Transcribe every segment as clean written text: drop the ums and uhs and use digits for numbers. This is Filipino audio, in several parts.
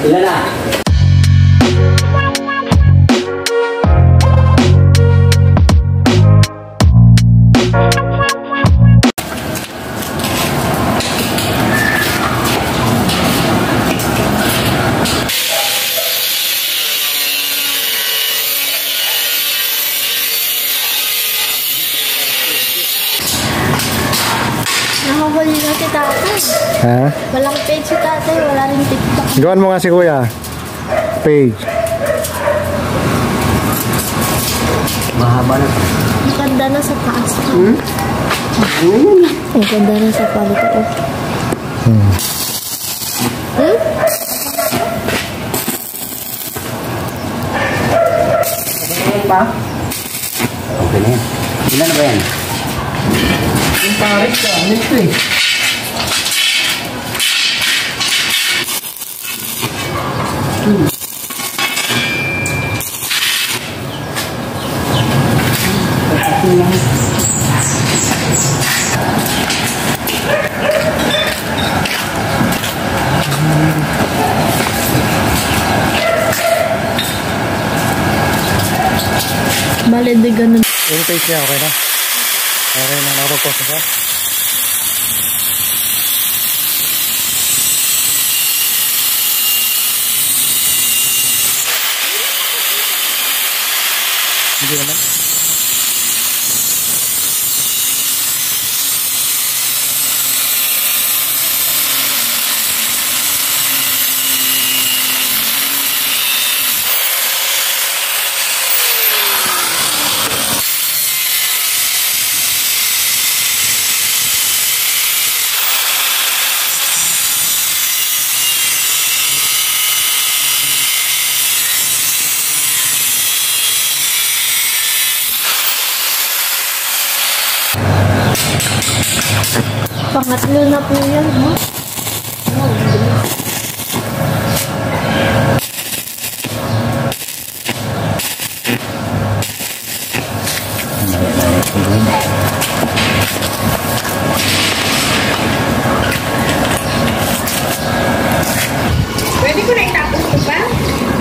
Ilan na? Nakahuli na si tatay. Ha? Walang page si tatay, wala rin TikTok. Gawin mo nga si kuya. Page. Mahaba na. Ang ganda na sa taas. Hmm? Ang ganda na sa palito. Hmm? Hmm? Okay pa? Okay na yan. Ilan na ba yan? Ang parik ka, nito eh. Bale, di ganun. Yung taste niya, okay na? Okay na, narukos na siya. Hindi naman. Pangatlo na po yan, ha? Pwede ko na itapos ko ba?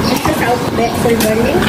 Basta sa outback silverling?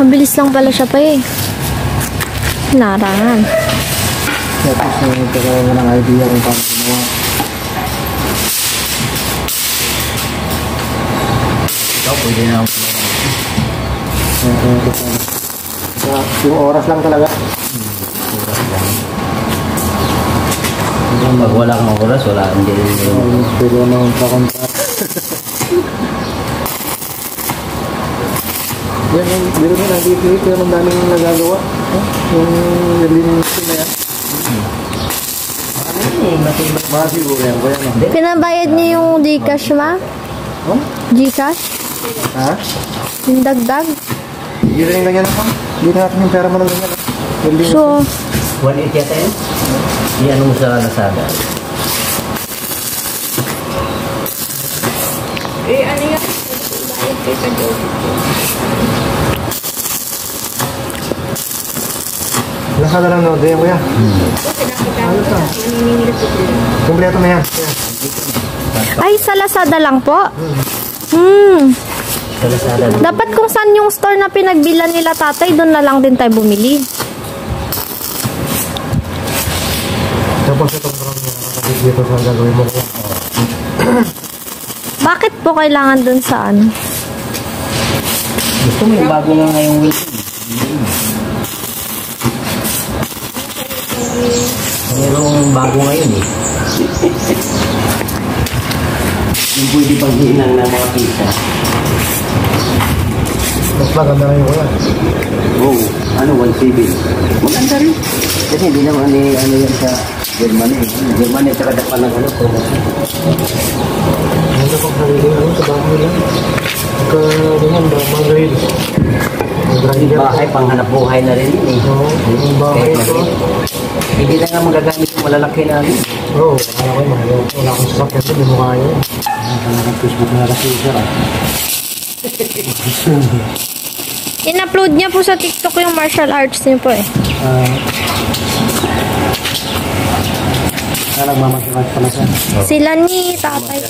Mabilis lang pala siya pa eh. Narangan. Tapos nagkakaroon mo ng idea kung paano gumawa. Ikaw pwede na ako. Yung oras lang talaga. Oras lang. Pag wala kang oras, wala. Hindi rin. Pwede na akong pakontak. Yan yung biro na nag-i-create pero ang daming nagagawa. Yung nilinisin na yan. Pinabayad niyo yung Gcash ma? Gcash? Ha? Yung dagdag? Hindi rin ganyan ako. Hindi na natin yung pera mo ng ganyan. So? 180 yata yun? Yan mo sa Lazada. Eh ano yan? Ibayad kayo sa Gcash. Nakala lang nood yan kuya. Kumpleto na yan. Ay, sa Lazada lang po? Dapat kung saan yung store na pinagbilan nila tatay, doon na lang din tayo bumili. Tapos itong drone niya, nakakabigay ito saan gagawin mo kuya. Bakit po kailangan doon saan? Gusto mo yung bago lang ngayong weekend. Mayroong bago ngayon eh. Yung pwede pang hinang ng mga pita. Mas maganda na yung yan. Oo. Oh, ano, 170. Maganda rin. Kasi hindi naman ano yan sa Germany. Germany at saka dapat ng ano. Maganda pang karili. Ano, sa bahay lang. Pagka ganyan, magrahil. Bahay, panghanap buhay na rin. Oo. Yung bahay ito. Hindi na nga magagamit yung malalaki na rin. Oo. Wala akong stock kasi. Hindi mo kaya. Talagang Facebook na kasi isa. In-upload niya po sa TikTok yung martial arts niya po eh. Nagmamartial arts pala siya. Sila ni tatay.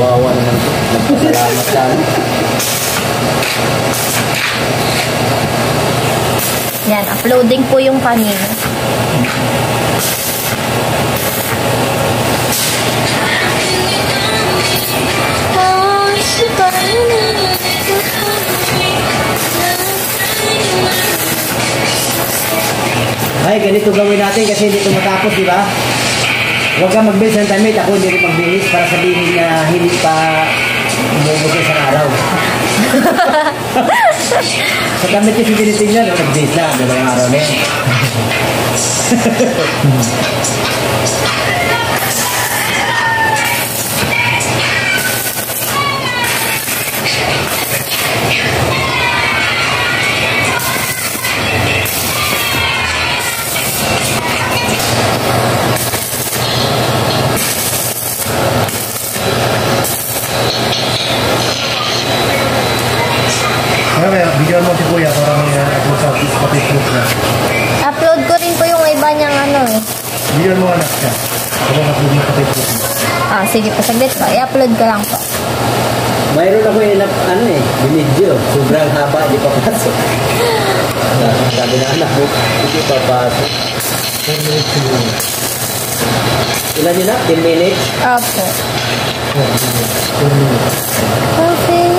Wawa naman ito. Nagpasalamat tayo. Yan, uploading po yung panino. Ay, ganito gawin natin kasi hindi ito matapos, di ba? Huwag kang magbilis ng time. Ako hindi rin magbilis para sabihin na hindi pa umubusin sa araw. Sa damit yung pinitin nyo, nagbilis na. Diba yung araw na yun? Upload ko rin po yung iba niyang ano eh. Bigyan mo anak siya. Ah, sige po. Saglit po. I-upload ko lang po. Mayroon ako yung ano eh. Binidyo. Sobrang haba. Di pa pasok. Sabi na anak mo. Di pa pasok. 10 minutes yun. Ilan yun na? 10 minutes? Opo. 10 minutes. Okay.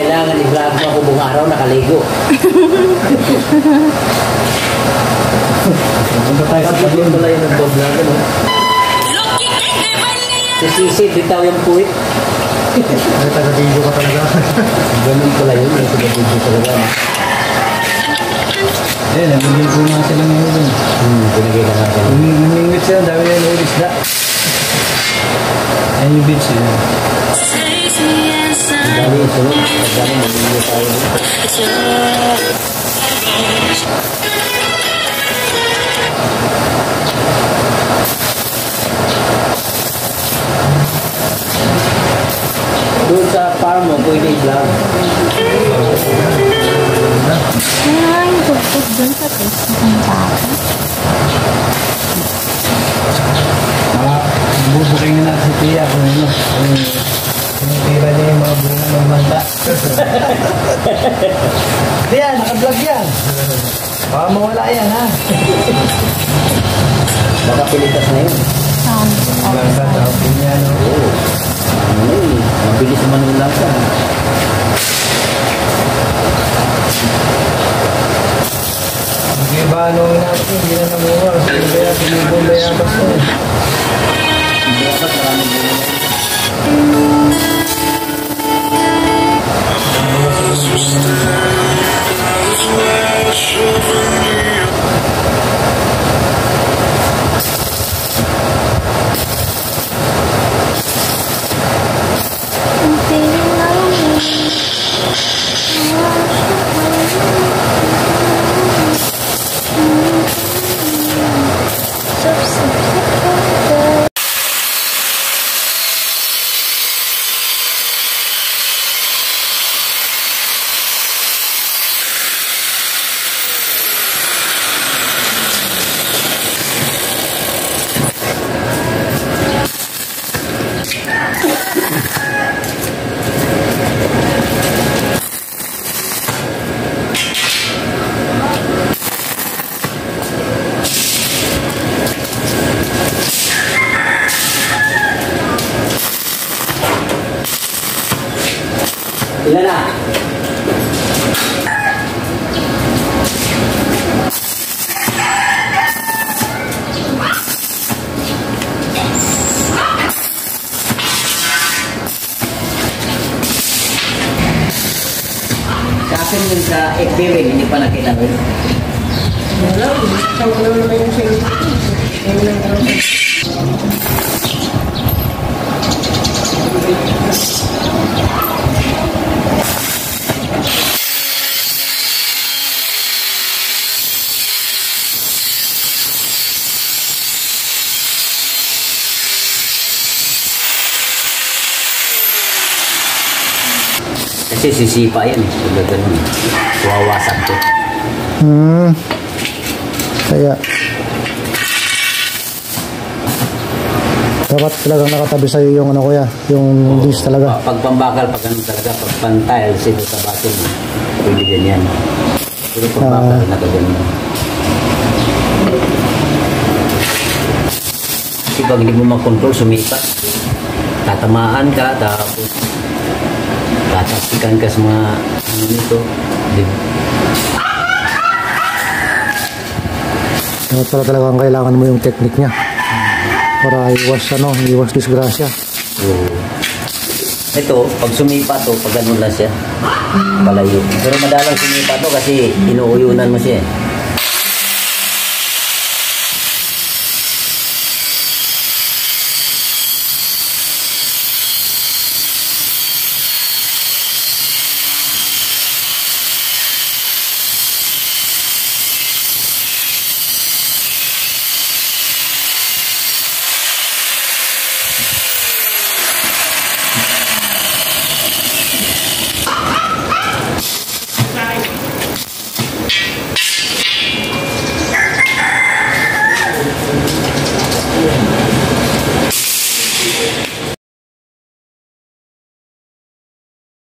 Kailangan i-vlog mo ako buong araw nakaligo. Punta tayo sa pagin. Sisisi, bitaw yung puwit. Ay, taga-video ka talaga. Ganun pala yun, ay taga-video talaga. Eh, nabigil po nga sila ngayon dun. Pinagay ka natin. Umingot sila, dami na yung isda. Ayun yung beach sila. Ang dami yung tulog. Ang dami mamingot tayo dun. Doon sa farm mo, pwede i-vlog. Kailangan yung tugtog doon sa Facebook ng bata. Bubukay na natin si Tia kung ano. Pinitira niya yung mga bunga ng manda. Tia, naka-vlog yan. Baka mawala yan, ha? Baka pilitas na yun. Langsa, tapin niya, no? Ay, mabilis naman yung langsa. Ang iba nung inakas niya, hindi na namuha. Kasi yung kaya, pinibong bayakas niya. Hindi na ba't maraming buhay niya. Ilan na? Saan yun sa FBW? Hindi pa nakita ko yun? Wala. Saan ko naman yung sa'yo? Ngayon lang ako. Kasi sisipa yan eh. Pag ganun. Wawasan ko. Kaya. Dapat talagang nakatabi sa'yo yung ano kuya. Yung dish talaga. Pag pambakal, pag ganun talaga. Pag pantile, sito sa batin. Pwede ganyan. Pero pambakal, nakaganyan. Kasi pag hindi mo makontrol, sumipa. Tatamaan ka, tapos tatapsikan ka sa mga ano nito. Dapat pala talagang kailangan mo yung teknik niya para iwas ano, iwas disgrasya. Ito, pag sumipa to, pag ganun lang siya palayo. Pero madalang sumipa to kasi inuuyunan mo siya.